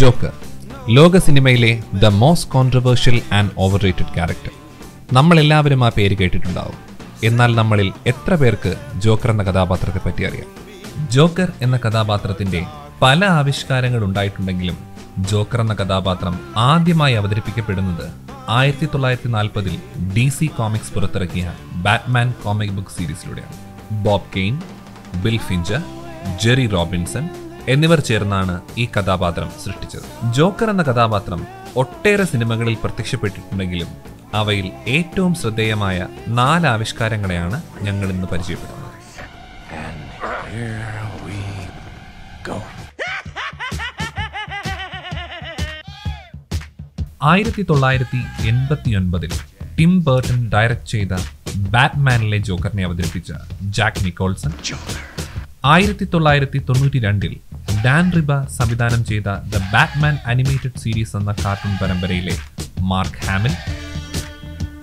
Joker ലോക സിനിമയിലെ the most controversial and over rated character. നമ്മളെല്ലാവരും ആ പേര് കേട്ടിട്ടുണ്ടാവും. എന്നാൽ നമ്മളിൽ എത്ര പേർക്ക് ജോക്കർ എന്ന കഥാപാത്രത്തെ പറ്റി അറിയാം? ജോക്കർ എന്ന കഥാപാത്രത്തിൻ്റെ പല ആവിഷ്കാരങ്ങൾ ഉണ്ടായിട്ടുണ്ടെങ്കിലും ജോക്കർ എന്ന കഥാപാത്രം ആദ്യമായി അവതരിപ്പിക്കപ്പെടുന്നത് 1940-ൽ DC കോമിക്സ് പുറത്തിറക്കിയ ബാറ്റ്മാൻ കോമിക് ബുക്ക് സീരീസിലൂടെയാണ്. Bob Kane, Bill Finger, Jerry Robinson എന്നിവർ ചേർന്നാണ് ഈ കഥാപാത്രം സൃഷ്ടിച്ചത്. ജോക്കർ എന്ന കഥാപാത്രം ഒട്ടേറെ സിനിമകളിൽ പ്രത്യക്ഷപ്പെട്ടിട്ടുണ്ടെങ്കിലും അവയിൽ ഏറ്റവും ശ്രദ്ധേയമായ 4 ആവിഷ്കാരങ്ങളെയാണ് ഞങ്ങൾ ഇന്ന് പരിചയപ്പെടുന്നത്. ിൽ ടിം ബർട്ടൺ ഡയറക്ട് ചെയ്ത ബാറ്റ്മാനിലെ ജോക്കറിനെ അവതരിപ്പിച്ച ജാക്ക് നിക്കോൾസൺ, 1992-ൽ ഡാൻ റിബ സംവിധാനം ചെയ്ത ദ ബാറ്റ്മാൻ അനിമേറ്റഡ് സീരീസ് എന്ന കാർട്ടൂൺ പരമ്പരയിലെ മാർക്ക് ഹാമിൽ,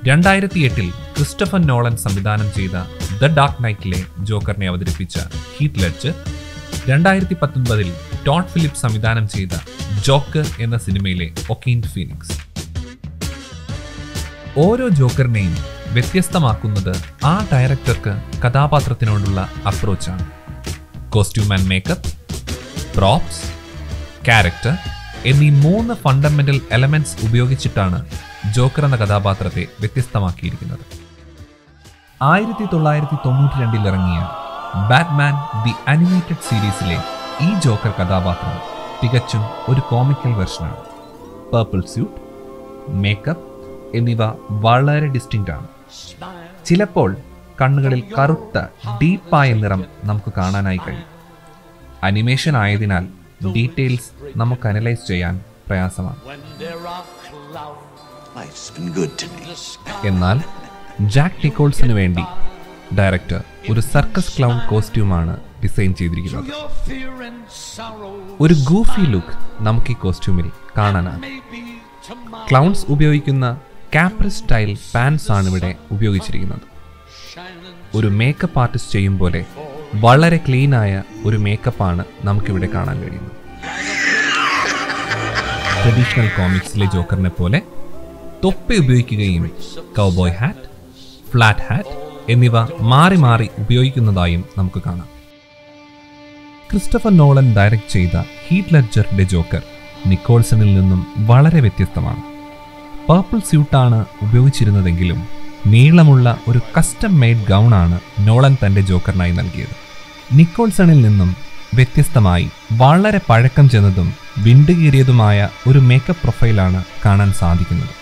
2008-ൽ ക്രിസ്റ്റഫർ നോളൻ സംവിധാനം ചെയ്ത ദ ഡാർക്ക് നൈറ്റിലെ ജോക്കറിനെ അവതരിപ്പിച്ച ഹീത്ത് ലെഡ്ജർ, 2019-ൽ ടോഡ് ഫിലിപ്സ് സംവിധാനം ചെയ്ത ജോക്കർ എന്ന സിനിമയിലെ ഒക്കീൻ ഫീനിക്സ്. ഓരോ ജോക്കറിനെയും വ്യത്യസ്തമാക്കുന്നത് ആ ഡയറക്ടർക്ക് കഥാപാത്രത്തിനോടുള്ള അപ്രോച്ചാണ്. Costume and makeup, props, character എന്നീ 3 ഫണ്ടമെന്റൽ എലമെന്റ്സ് ഉപയോഗിച്ചിട്ടാണ് ജോക്കർ എന്ന കഥാപാത്രത്തെ വ്യത്യസ്തമാക്കിയിരിക്കുന്നത്. 1992-ൽ ഇറങ്ങിയ ബാറ്റ്മാൻ ദി അനിമേറ്റഡ് സീരീസിലെ ഈ ജോക്കർ കഥാപാത്രം തികച്ചും ഒരു കോമിക്കൽ വെർഷനാണ്. പേർപ്പിൾ സ്യൂട്ട്, മേക്കപ്പ് എന്നിവ വളരെ ഡിസ്റ്റിങ്ക്റ്റ് ആണ്. ചിലപ്പോൾ കണ്ണുകളിൽ കറുത്ത ഡീപ്പായ നിറം നമുക്ക് കാണാനായി കഴിയും. അനിമേഷൻ ആയതിനാൽ ഡീറ്റെയിൽസ് നമുക്ക് അനലൈസ് ചെയ്യാൻ പ്രയാസമാണ്. എന്നാൽ ജാക്ക് നിക്കോൾസിന് വേണ്ടി ഡയറക്ടർ ഒരു സർക്കസ് ക്ലൗൺ കോസ്റ്റ്യൂമാണ് ഡിസൈൻ ചെയ്തിരിക്കുന്നത്. ഒരു ഗൂഫി ലുക്ക് നമുക്ക് ഈ കോസ്റ്റ്യൂമിൽ കാണാനാണ്. ക്ലൗൺസ് ഉപയോഗിക്കുന്ന കാപ്രി സ്റ്റൈൽ പാൻസ് ആണ് ഇവിടെ ഉപയോഗിച്ചിരിക്കുന്നത്. ഒരു മേക്കപ്പ് ആർട്ടിസ്റ്റ് ചെയ്യും പോലെ വളരെ ക്ലീനായ ഒരു മേക്കപ്പാണ് നമുക്കിവിടെ കാണാൻ കഴിയുന്നത്. ട്രഡീഷണൽ കോമിക്സിലെ ജോക്കറിനെ പോലെ തൊപ്പി ഉപയോഗിക്കുകയും കൗബോയ് ഹാറ്റ്, ഫ്ലാറ്റ് ഹാറ്റ് എന്നിവ മാറി മാറി ഉപയോഗിക്കുന്നതായും നമുക്ക് കാണാം. ക്രിസ്റ്റഫർ നോളൻ ഡയറക്ട് ചെയ്ത ഹീത്ത് ലെഡ്ജറിന്റെ ജോക്കർ നിക്കോൾസണിൽ നിന്നും വളരെ വ്യത്യസ്തമാണ്. പർപ്പിൾ സ്യൂട്ടാണ് ഉപയോഗിച്ചിരുന്നതെങ്കിലും നീളമുള്ള ഒരു കസ്റ്റം മെയ്ഡ് ഗൗണാണ് നോളൻ തൻ്റെ ജോക്കറിനായി നൽകിയത്. നിക്കോൾസണിൽ നിന്നും വ്യത്യസ്തമായി വളരെ പഴക്കം ചെന്നതും വിണ്ടുകീറിയതുമായ ഒരു മേക്കപ്പ് പ്രൊഫൈലാണ് കാണാൻ സാധിക്കുന്നത്.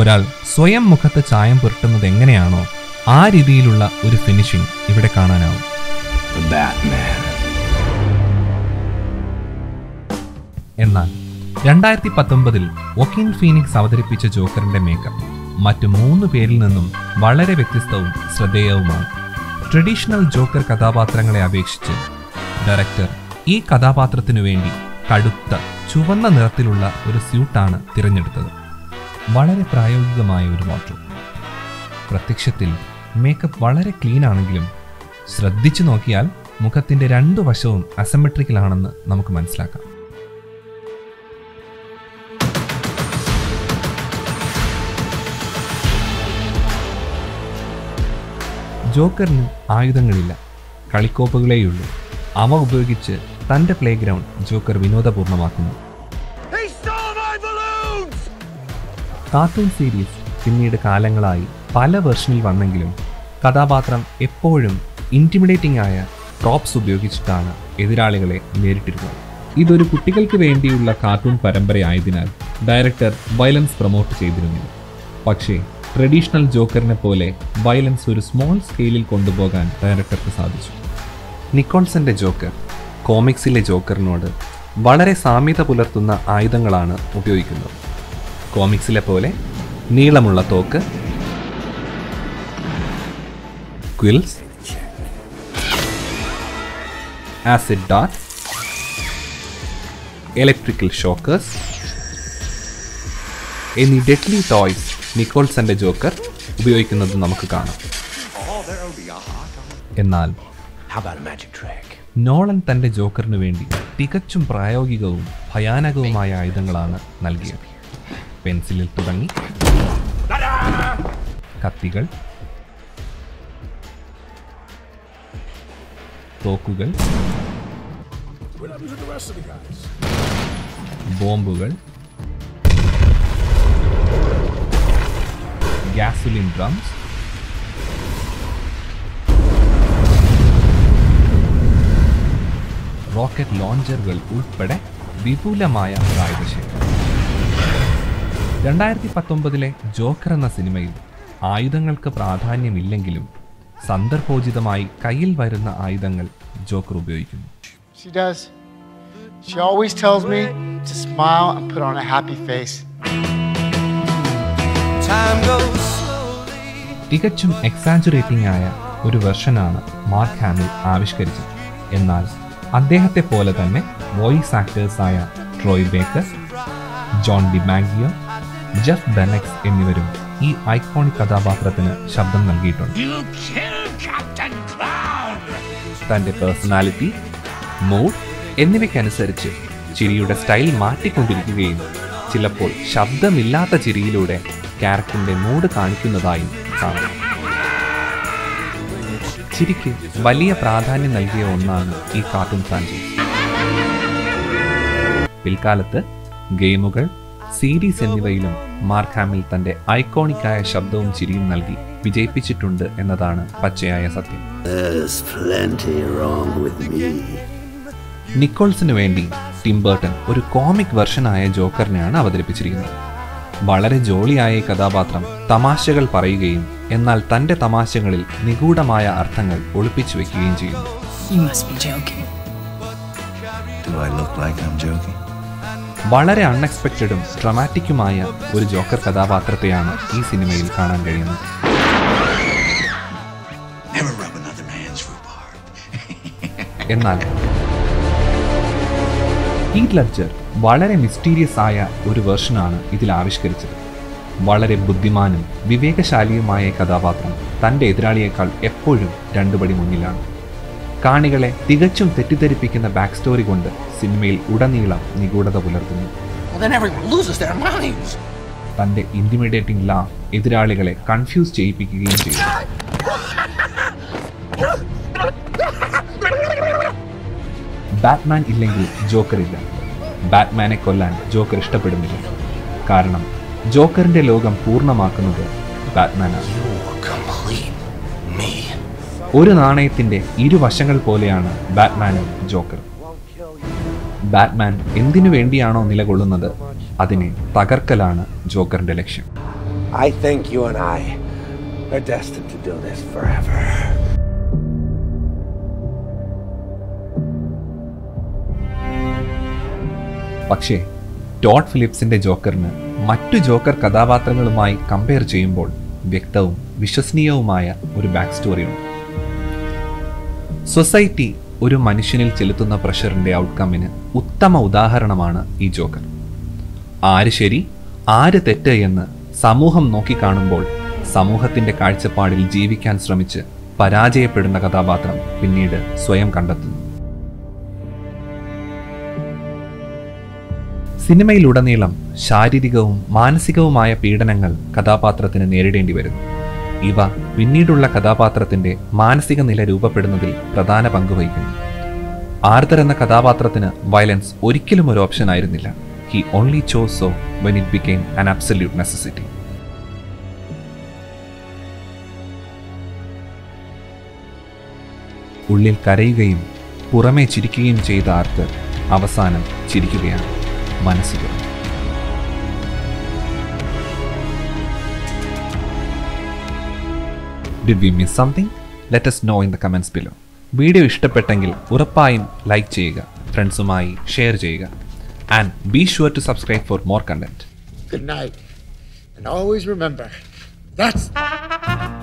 ഒരാൾ സ്വയം മുഖത്ത് ചായം പുരട്ടുന്നത് എങ്ങനെയാണോ ആ രീതിയിലുള്ള ഒരു ഫിനിഷിംഗ് ഇവിടെ കാണാനാവും. എന്നാൽ 2019-ൽ വോക്കിൻ ഫീനിക്സ് അവതരിപ്പിച്ച ജോക്കറിന്റെ മേക്കപ്പ് മറ്റു 3 പേരിൽ നിന്നും വളരെ വ്യത്യസ്തവും ശ്രദ്ധേയവുമാണ്. ട്രഡീഷണൽ ജോക്കർ കഥാപാത്രങ്ങളെ അപേക്ഷിച്ച് ഡയറക്ടർ ഈ കഥാപാത്രത്തിനു വേണ്ടി കടുത്ത ചുവന്ന നിറത്തിലുള്ള ഒരു സ്യൂട്ടാണ് തിരഞ്ഞെടുത്തത്. വളരെ പ്രായോഗികമായ ഒരു മോട്ടോ. പ്രത്യക്ഷത്തിൽ മേക്കപ്പ് വളരെ ക്ലീൻ ആണെങ്കിലും ശ്രദ്ധിച്ചു നോക്കിയാൽ മുഖത്തിൻ്റെ 2 വശവും അസമെട്രിക്കലാണെന്ന് നമുക്ക് മനസ്സിലാക്കാം. ജോക്കറിന് ആയുധങ്ങളില്ല, കളിക്കോപ്പുകളേയുള്ളൂ. അവ ഉപയോഗിച്ച് തൻ്റെ പ്ലേ ഗ്രൗണ്ട് ജോക്കർ വിനോദപൂർണ്ണമാക്കുന്നു. കാർട്ടൂൺ സീരീസ് പിന്നീട് കാലങ്ങളായി പല വേർഷനിൽ വന്നെങ്കിലും കഥാപാത്രം എപ്പോഴും ഇൻറ്റിമിഡേറ്റിംഗ് ആയ പ്രോപ്സ് ഉപയോഗിച്ചിട്ടാണ് എതിരാളികളെ നേരിട്ടിരുന്നത്. ഇതൊരു കുട്ടികൾക്ക് വേണ്ടിയുള്ള കാർട്ടൂൺ പരമ്പരയായതിനാൽ ഡയറക്ടർ വയലൻസ് പ്രൊമോട്ട് ചെയ്തിരുന്നില്ല. പക്ഷേ ട്രഡീഷണൽ ജോക്കറിനെ പോലെ വയലൻസ് ഒരു സ്മോൾ സ്കെയിലിൽ കൊണ്ടുപോകാൻ ഡയറക്ടർക്ക് സാധിച്ചു. നിക്കോൾസന്റെ ജോക്കർ കോമിക്സിലെ ജോക്കറിനോട് വളരെ സാമ്യത പുലർത്തുന്ന ആയുധങ്ങളാണ് ഉപയോഗിക്കുന്നത്. കോമിക്സിലെ പോലെ നീളമുള്ള തോക്ക്, quills, acid dart, electrical shockers എന്നീ ഡെഡ്ലി ടോയ്സ് നിക്കോൾസന്റെ ജോക്കർ ഉപയോഗിക്കുന്നത് നമുക്ക് കാണാം. എന്നാൽ How about a magic trick? Nolan തന്റെ ജോക്കറിന് വേണ്ടി തികച്ചും പ്രായോഗികവും ഭയാനകവുമായ ആയുധങ്ങളാണ് നൽകിയത്. പെൻസിലിൽ തുടങ്ങി കത്തികൾ, തോക്കുകൾ, ബോംബുകൾ, ഗ്യാസോലിൻ ഡ്രംസ്, റോക്കറ്റ് ലോഞ്ചറുകൾ ഉൾപ്പെടെ വിപുലമായ ആയുധശേഖരം. 2019 ജോക്കർ എന്ന സിനിമയിൽ ആയുധങ്ങൾക്ക് പ്രാധാന്യമില്ലെങ്കിലും സന്ദർഭോചിതമായി കയ്യിൽ വരുന്ന ആയുധങ്ങൾ ജോക്കർ ഉപയോഗിക്കുന്നു. She always tells me to smile and put on a happy face. തികച്ചും എക്സാജുറേറ്റിംഗ് ആയ ഒരു വെർഷനാണ് മാർക്ക് ഹാമിൽ ആവിഷ്കരിച്ചത്. എന്നാൽ അദ്ദേഹത്തെ പോലെ തന്നെ വോയിസ് ആക്ടേഴ്സായ Troy Baker, John D മാഗിയോ, Jeff ബെനെക്സ് എന്നിവരും ഈ ഐക്കോണിക് കഥാപാത്രത്തിന് ശബ്ദം നൽകിയിട്ടുണ്ട്. തൻ്റെ പേഴ്സണാലിറ്റി, മൂഡ് എന്നിവയ്ക്കനുസരിച്ച് ചിരിയുടെ സ്റ്റൈൽ മാറ്റിക്കൊണ്ടിരിക്കുകയും ചിലപ്പോൾ ശബ്ദമില്ലാത്ത ചിരിയിലൂടെ ക്യാരക്ടറിൻ്റെ മൂഡ് കാണിക്കുന്നതായും കാണാം. ചിരിക്ക് വലിയ പ്രാധാന്യം നൽകിയ ഒന്നാണ് ഈ കാർട്ടൂൺ ഫ്രാഞ്ചൈസ്. പിൽക്കാലത്ത് ഗെയിമുകൾ, സീരീസ് എന്നിവയിലും മാർക്ക് ഹാമിൽ തൻ്റെ ഐക്കോണിക്കായ ശബ്ദവും ചിരിയും നൽകി വിജയിപ്പിച്ചിട്ടുണ്ട് എന്നതാണ് പച്ചയായ സത്യം. നിക്കോൾസിന് വേണ്ടി ടിംബർട്ടൺ ഒരു കോമിക് വെർഷനായ ജോക്കറിനെയാണ് അവതരിപ്പിച്ചിരിക്കുന്നത്. വളരെ ജോളിയായ ഈ കഥാപാത്രം തമാശകൾ പറയുകയും എന്നാൽ തൻ്റെ തമാശകളിൽ നിഗൂഢമായ അർത്ഥങ്ങൾ ഒളിപ്പിച്ചു വെക്കുകയും ചെയ്യുന്നു. വളരെ അൺഎക്സ്പെക്റ്റഡും ഡ്രമാറ്റിക്കുമായ ഒരു ജോക്കർ കഥാപാത്രത്തെയാണ് ഈ സിനിമയിൽ കാണാൻ കഴിയുന്നത്. എന്നാൽ ഹീത്ത് ലെഡ്ജർ വളരെ മിസ്റ്റീരിയസ് ആയ ഒരു വേർഷനാണ് ഇതിൽ ആവിഷ്കരിച്ചത്. വളരെ ബുദ്ധിമാനും വിവേകശാലിയുമായ കഥാപാത്രം തൻ്റെ എതിരാളിയേക്കാൾ എപ്പോഴും രണ്ടുപടി മുന്നിലാണ്. കാണികളെ തികച്ചും തെറ്റിദ്ധരിപ്പിക്കുന്ന ബാക്ക് സ്റ്റോറി കൊണ്ട് സിനിമയിൽ ഉടനീളം നിഗൂഢത പുലർത്തുന്നു. തൻ്റെ ഇൻറ്റിമിഡേറ്റിംഗ് ലാ എതിരാളികളെ കൺഫ്യൂസ് ചെയ്യിപ്പിക്കുകയും ചെയ്യും. ബാറ്റ്മാൻ ഇല്ലെങ്കിൽ ജോക്കറില്ല. ബാറ്റ്മാനെ കൊല്ലാൻ ജോക്കർ ഇഷ്ടപ്പെടുന്നില്ല. കാരണം ജോക്കറിന്റെ ലോകം പൂർണ്ണമാക്കുന്നത് ബാറ്റ്മാനാണ്. ഒരു നാണയത്തിന്റെ ഇരുവശങ്ങൾ പോലെയാണ് ബാറ്റ്മാനും ജോക്കറും. ബാറ്റ്മാൻ എന്തിനു വേണ്ടിയാണോ നിലകൊള്ളുന്നത് അതിനെ തകർക്കലാണ് ജോക്കറിന്റെ ലക്ഷ്യം. പക്ഷേ ടോഡ് ഫിലിപ്സിന്റെ ജോക്കറിന് മറ്റു ജോക്കർ കഥാപാത്രങ്ങളുമായി കമ്പയർ ചെയ്യുമ്പോൾ വ്യക്തവും വിശ്വസനീയവുമായ ഒരു ബാക്ക് സ്റ്റോറിയുണ്ട്. സൊസൈറ്റി ഒരു മനുഷ്യനിൽ ചെലുത്തുന്ന പ്രഷറിൻ്റെ ഔട്ട്കമ്മിന് ഉത്തമ ഉദാഹരണമാണ് ഈ ജോക്കർ. ആര് ശരി ആര് തെറ്റ് എന്ന് സമൂഹം നോക്കിക്കാണുമ്പോൾ സമൂഹത്തിൻ്റെ കാഴ്ചപ്പാടിൽ ജീവിക്കാൻ ശ്രമിച്ച് പരാജയപ്പെടുന്ന കഥാപാത്രം പിന്നീട് സ്വയം കണ്ടെത്തുന്നു. സിനിമയിലുടനീളം ശാരീരികവും മാനസികവുമായ പീഡനങ്ങൾ കഥാപാത്രത്തിന് നേരിടേണ്ടി വരുന്നു. ഇവ പിന്നീടുള്ള കഥാപാത്രത്തിൻ്റെ മാനസിക നില രൂപപ്പെടുന്നതിൽ പ്രധാന പങ്കുവഹിക്കുന്നു. ആർതർ എന്ന കഥാപാത്രത്തിന് വയലൻസ് ഒരിക്കലും ഒരു ഓപ്ഷൻ ആയിരുന്നില്ല. He only chose so when it became an absolute necessity. ഉള്ളിൽ കരയുകയും പുറമേ ചിരിക്കുകയും ചെയ്ത ആർതർ അവസാനം ചിരിക്കുകയാണ്, മനസ്സിൽ. Did we miss something? Let us know in the comments below. Video ഇഷ്ടപ്പെട്ടെങ്കിൽ ഉറപ്പായും ലൈക്ക് ചെയ്യുക, ഫ്രണ്ട്സുമായി ഷെയർ ചെയ്യുക. And be sure to subscribe for more content. Good night. And always remember, that's